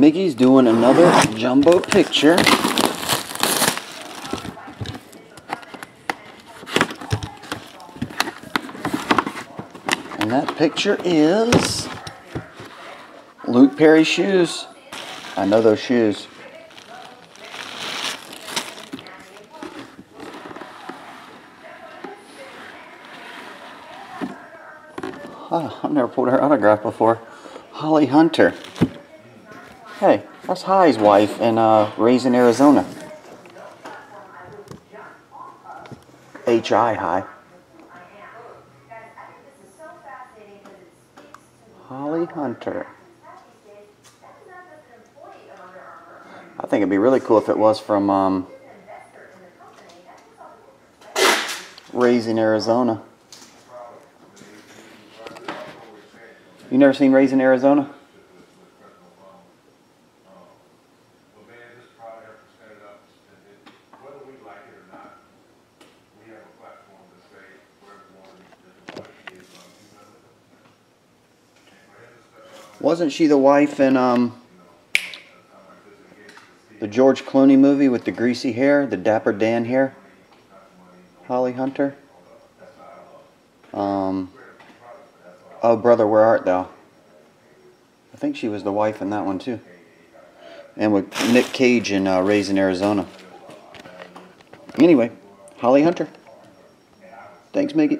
Mickey's doing another jumbo picture. And that picture is Luke Perry shoes. I know those shoes. Oh, I've never pulled her autograph before. Holly Hunter. Hey, that's Hi's wife in Raising Arizona. H.I. Hi. Holly Hunter. I think it'd be really cool if it was from Raising Arizona. You never seen Raising Arizona? Wasn't she the wife in the George Clooney movie with the greasy hair, the Dapper Dan hair? Holly Hunter? Oh Brother, Where Art Thou? I think she was the wife in that one too. And with Nick Cage in Raising Arizona. Anyway, Holly Hunter. Thanks, Mickey.